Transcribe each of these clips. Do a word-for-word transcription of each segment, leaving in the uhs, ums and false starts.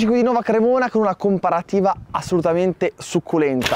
Eccoci qui di nuovo a Cremona con una comparativa assolutamente succulenta.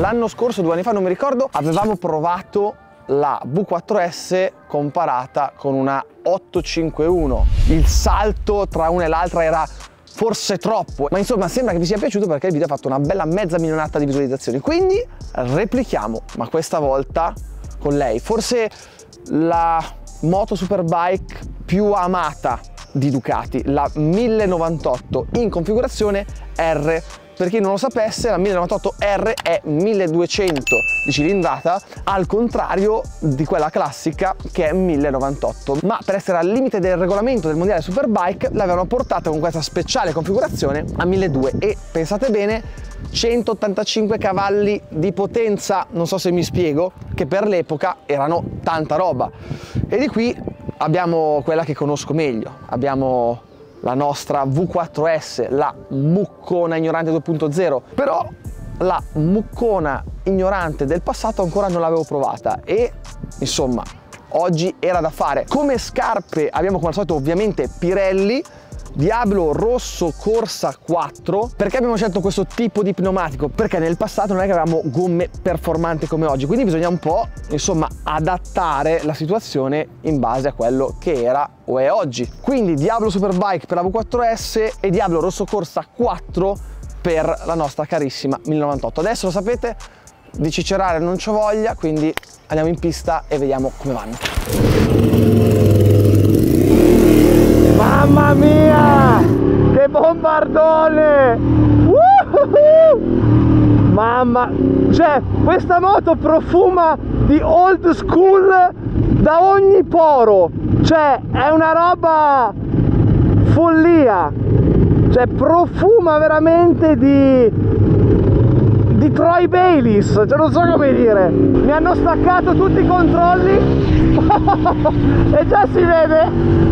L'anno scorso, due anni fa, non mi ricordo, avevamo provato la V quattro S comparata con una otto cinque uno. Il salto tra una e l'altra era forse troppo, ma insomma sembra che vi sia piaciuto perché il video ha fatto una bella mezza milionata di visualizzazioni. Quindi replichiamo, ma questa volta con lei. Forse la moto superbike più amata di Ducati, la mille novantotto in configurazione R. Per chi non lo sapesse, la mille novantotto R è milleduecento di cilindrata, al contrario di quella classica che è mille novantotto, ma per essere al limite del regolamento del mondiale Superbike l'avevano portata con questa speciale configurazione a milleduecento e, pensate bene, centottantacinque cavalli di potenza. Non so se mi spiego, che per l'epoca erano tanta roba. E di qui abbiamo quella che conosco meglio, abbiamo la nostra V quattro S, la muccona ignorante due punto zero. Però la muccona ignorante del passato ancora non l'avevo provata e insomma oggi era da fare. Come scarpe abbiamo, come al solito, ovviamente Pirelli Diablo Rosso Corsa quattro. Perché abbiamo scelto questo tipo di pneumatico? Perché nel passato non è che avevamo gomme performanti come oggi, quindi bisogna un po', insomma, adattare la situazione in base a quello che era o è oggi. Quindi Diablo Superbike per la V quattro S e Diablo Rosso Corsa quattro per la nostra carissima mille novantotto. Adesso lo sapete, di cicerare non c'ho voglia, quindi andiamo in pista e vediamo come vanno. Mamma mia, che bombardone! Uh-huh. Mamma, cioè questa moto profuma di old school da ogni poro, cioè è una roba follia, cioè profuma veramente di, di Troy Bayliss, cioè non so come dire, mi hanno staccato tutti i controlli e già si vede.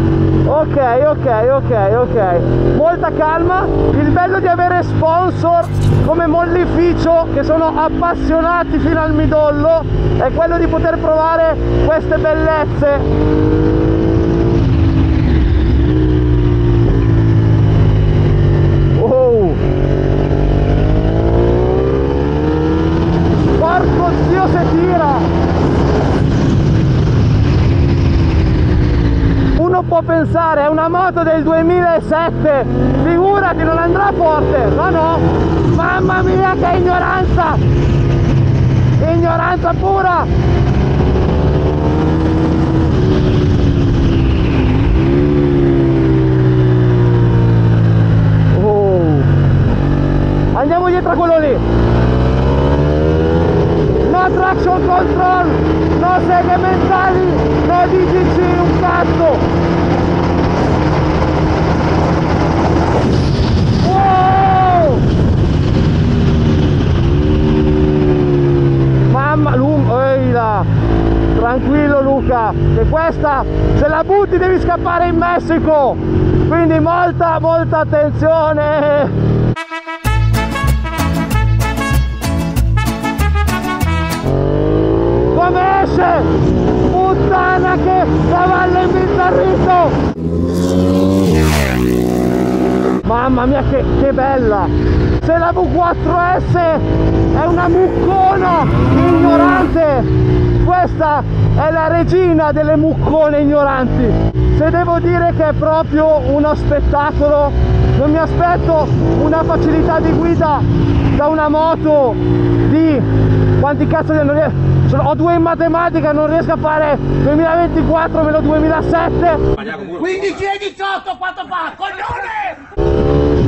Ok, ok, ok, ok, molta calma. Il bello di avere sponsor come Mollificio, che sono appassionati fino al midollo, è quello di poter provare queste bellezze. Oh, porco zio se tira! Può pensare, è una moto del duemilasette, figurati, non andrà forte, no no, mamma mia che ignoranza, ignoranza pura! Oh. Andiamo dietro a quello lì, no traction control, no seghe mentali, no D T C, un cazzo! Tranquillo Luca, che questa se la butti devi scappare in Messico, quindi molta molta attenzione. Come esce? Puttana che cavallo imbizzarrito! Mamma mia che, che bella! Se la V quattro S è una muccona ignorante, questa è la regina delle muccone ignoranti. Se devo dire che è proprio uno spettacolo, non mi aspetto una facilità di guida da una moto di... quanti cazzo non riesco... ho due in matematica, non riesco a fare duemilaventiquattro meno duemilasette. quindici e diciotto quanto fa? Coglione!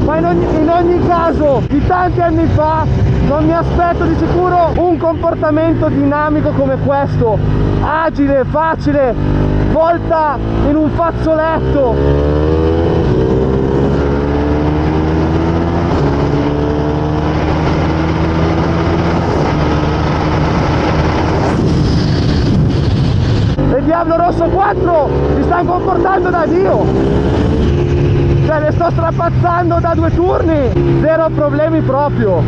Ma in ogni, in ogni caso, di tanti anni fa, non mi aspetto di sicuro un comportamento dinamico come questo, agile, facile, volta in un fazzoletto. Vediamo Diablo Rosso quattro si stanno comportando da Dio, cioè le sto strapazzando da due turni, zero problemi proprio.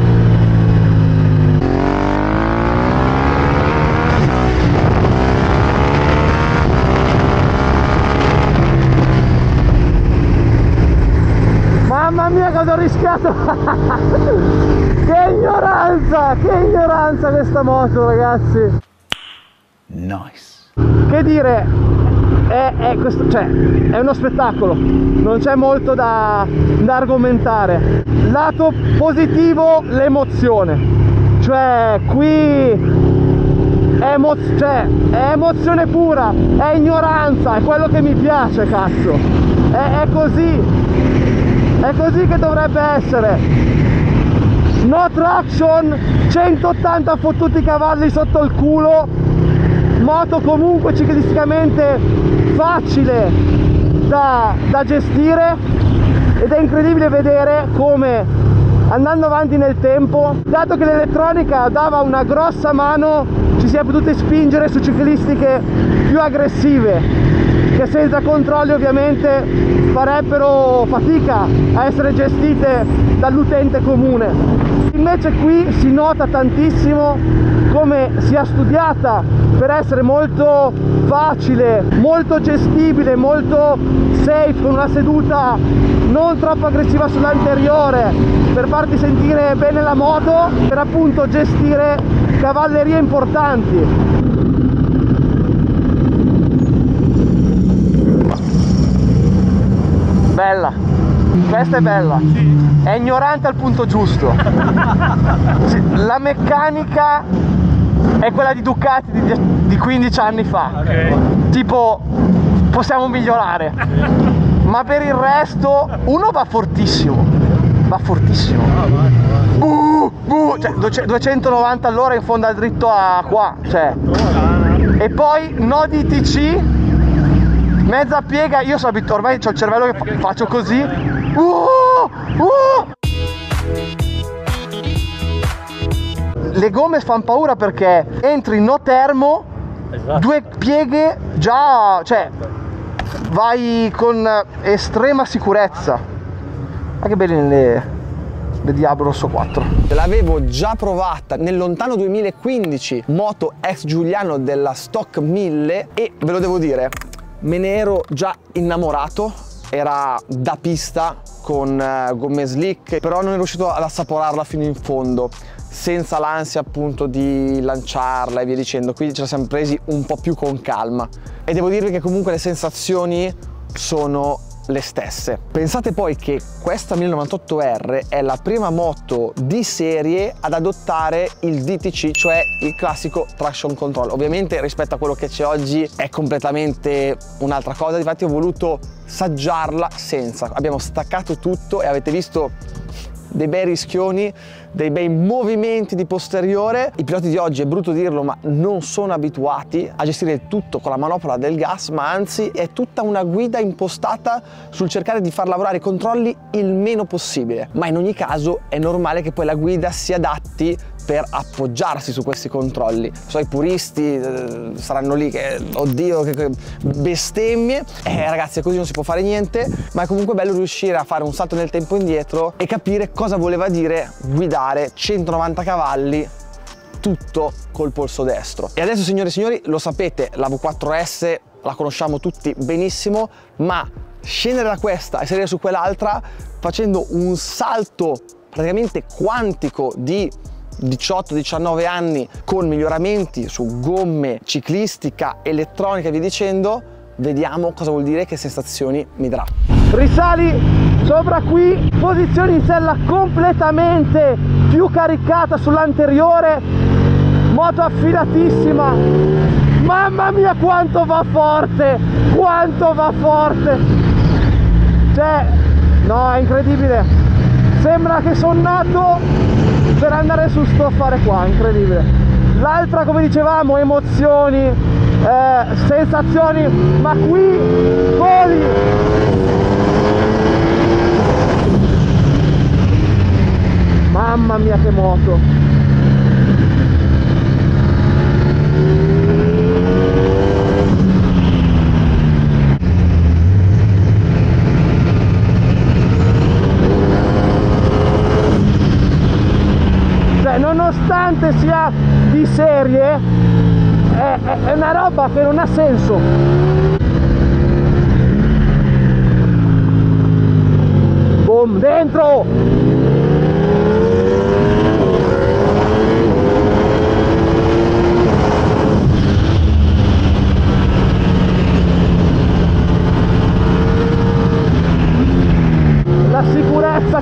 Mamma mia, cosa ho rischiato! Che ignoranza! Che ignoranza questa moto, ragazzi! Nice! Che dire, è, è, questo, cioè, è uno spettacolo, non c'è molto da, da argomentare. Lato positivo, l'emozione. Cioè, qui... È, emo cioè, è emozione pura, è ignoranza, è quello che mi piace, cazzo. È, è così, è così che dovrebbe essere. No traction, centottanta fottuti cavalli sotto il culo, moto comunque ciclisticamente facile da, da gestire, ed è incredibile vedere come, andando avanti nel tempo, dato che l'elettronica dava una grossa mano, ci si è potuti spingere su ciclistiche più aggressive, che senza controlli ovviamente farebbero fatica a essere gestite dall'utente comune. Invece qui si nota tantissimo come sia studiata per essere molto facile, molto gestibile, molto safe, con una seduta non troppo aggressiva sull'anteriore, per farti sentire bene la moto, per appunto gestire cavallerie importanti. Bella, questa è bella, è ignorante al punto giusto. La meccanica è quella di Ducati di, di quindici anni fa, okay. Tipo, possiamo migliorare, ma per il resto uno va fortissimo, va fortissimo, buh, buh, cioè, duecentonovanta all'ora in fondo dritto a qua, cioè. E poi no D T C, mezza piega, io sono abituato, ormai ho il cervello che fa faccio così, uh, uh. Le gomme fanno paura perché entri no termo, esatto. Due pieghe già, cioè vai con estrema sicurezza. Ma che belle le, le Diablo Rosso quattro. L'avevo già provata nel lontano duemilaquindici, moto ex Giuliano della Stock mille, e ve lo devo dire, me ne ero già innamorato, era da pista con gomme slick, però non ero riuscito ad assaporarla fino in fondo, senza l'ansia appunto di lanciarla e via dicendo, quindi ce la siamo presi un po' più con calma. E devo dirvi che comunque le sensazioni sono le stesse. Pensate poi che questa mille novantotto R è la prima moto di serie ad adottare il D T C, cioè il classico traction control. Ovviamente rispetto a quello che c'è oggi è completamente un'altra cosa, infatti ho voluto saggiarla senza. Abbiamo staccato tutto e avete visto dei bei rischioni, dei bei movimenti di posteriore. I piloti di oggi, è brutto dirlo, ma non sono abituati a gestire tutto con la manopola del gas, ma anzi è tutta una guida impostata sul cercare di far lavorare i controlli il meno possibile. Ma in ogni caso è normale che poi la guida si adatti per appoggiarsi su questi controlli. So, i puristi eh, saranno lì che, oddio, che, che bestemmie. Eh, ragazzi, così non si può fare niente, ma è comunque bello riuscire a fare un salto nel tempo indietro e capire cosa voleva dire guidare centonovanta cavalli tutto col polso destro. E adesso, signore e signori, lo sapete, la V quattro S la conosciamo tutti benissimo, ma scendere da questa e salire su quell'altra facendo un salto praticamente quantico di diciotto diciannove anni, con miglioramenti su gomme, ciclistica, elettronica e via dicendo, vediamo cosa vuol dire, che sensazioni mi darà. Risali sopra qui, posizione in sella completamente più caricata sull'anteriore, moto affilatissima, mamma mia quanto va forte, quanto va forte, cioè, no, è incredibile, sembra che sono nato per andare su sto affare qua, incredibile. L'altra, come dicevamo, emozioni, eh, sensazioni, ma qui voli. Mamma mia che moto! cioè nonostante sia di serie è, è, è una roba che non ha senso. Boom, dentro!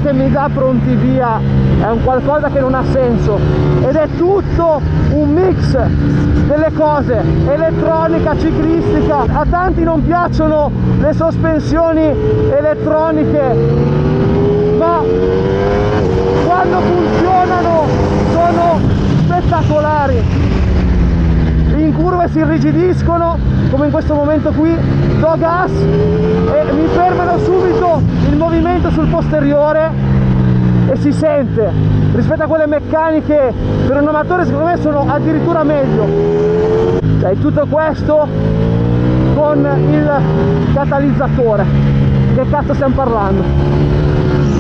Che mi dà pronti via è un qualcosa che non ha senso, ed è tutto un mix delle cose, elettronica, ciclistica. A tanti non piacciono le sospensioni elettroniche, ma quando funzionano sono spettacolari. In curve si irrigidiscono come in questo momento qui, do gas e mi fermano subito il movimento sul posteriore e si sente, rispetto a quelle meccaniche per un amatore secondo me sono addirittura meglio. Cioè tutto questo con il catalizzatore, che cazzo stiamo parlando?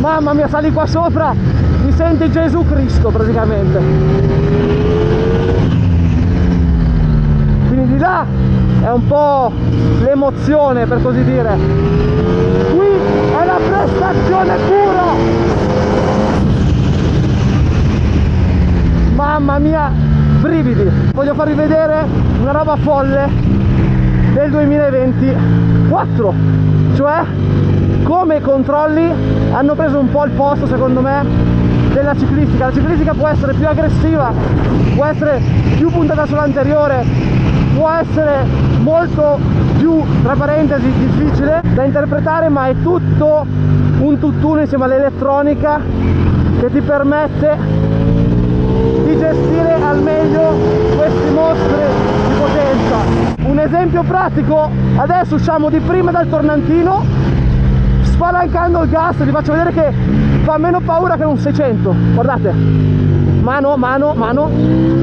Mamma mia, sali qua sopra, mi senti Gesù Cristo praticamente. Di là è un po' l'emozione, per così dire. Qui è la prestazione pura, mamma mia, brividi. Voglio farvi vedere una roba folle del duemilaventiquattro, cioè come i controlli hanno preso un po' il posto secondo me della ciclistica. La ciclistica può essere più aggressiva, può essere più puntata sull'anteriore, può essere molto più, tra parentesi, difficile da interpretare, ma è tutto un tutt'uno insieme all'elettronica che ti permette di gestire al meglio questi mostri di potenza. Un esempio pratico: adesso usciamo di prima dal tornantino, spalancando il gas, vi faccio vedere che fa meno paura che un seicento, guardate, mano, mano, mano.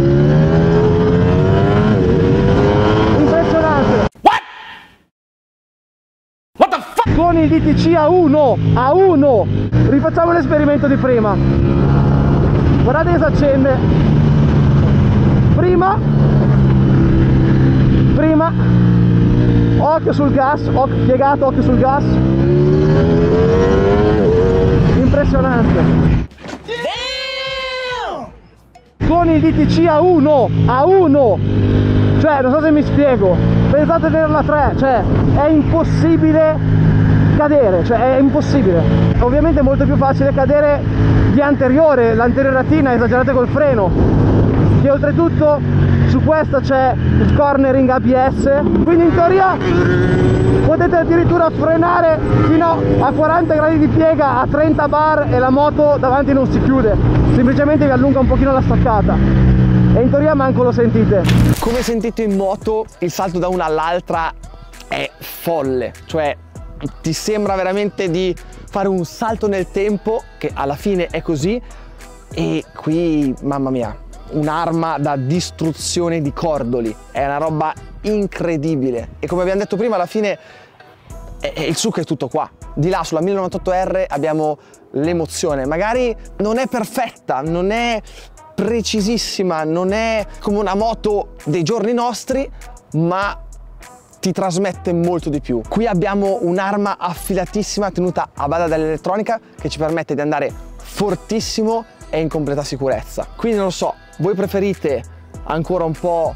Con il D T C a uno a uno rifacciamo l'esperimento di prima, guardate che si accende, prima prima occhio sul gas, occhio piegato, occhio sul gas, impressionante. Con il D T C a uno a uno, cioè non so se mi spiego, pensate a tenerla a tre, cioè è impossibile cadere, cioè è impossibile. Ovviamente è molto più facile cadere di anteriore, l'anterioratina esagerate col freno, che oltretutto su questa c'è il cornering A B S, quindi in teoria potete addirittura frenare fino a quaranta gradi di piega a trenta bar e la moto davanti non si chiude, semplicemente vi allunga un pochino la staccata, e in teoria manco lo sentite. Come sentite in moto, il salto da una all'altra è folle, cioè ti sembra veramente di fare un salto nel tempo, che alla fine è così. E qui, mamma mia, un'arma da distruzione di cordoli, è una roba incredibile. E come abbiamo detto prima, alla fine è, è il succo è tutto qua. Di là sulla mille novantotto R abbiamo l'emozione, magari non è perfetta, non è precisissima, non è come una moto dei giorni nostri, ma ti trasmette molto di più. Qui abbiamo un'arma affilatissima tenuta a bada dall'elettronica, che ci permette di andare fortissimo e in completa sicurezza. Quindi non lo so, voi preferite ancora un po'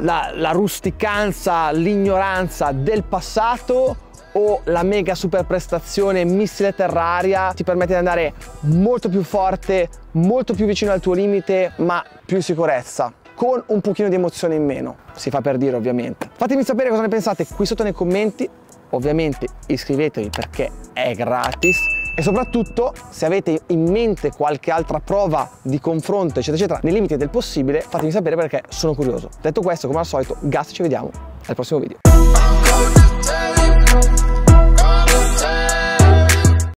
la, la rusticanza, l'ignoranza del passato, o la mega super prestazione missile terraria ti permette di andare molto più forte, molto più vicino al tuo limite, ma più in sicurezza, con un pochino di emozione in meno, si fa per dire ovviamente. Fatemi sapere cosa ne pensate qui sotto nei commenti, ovviamente iscrivetevi perché è gratis, e soprattutto se avete in mente qualche altra prova di confronto eccetera eccetera, nei limiti del possibile fatemi sapere perché sono curioso. Detto questo, come al solito, gas, ci vediamo al prossimo video.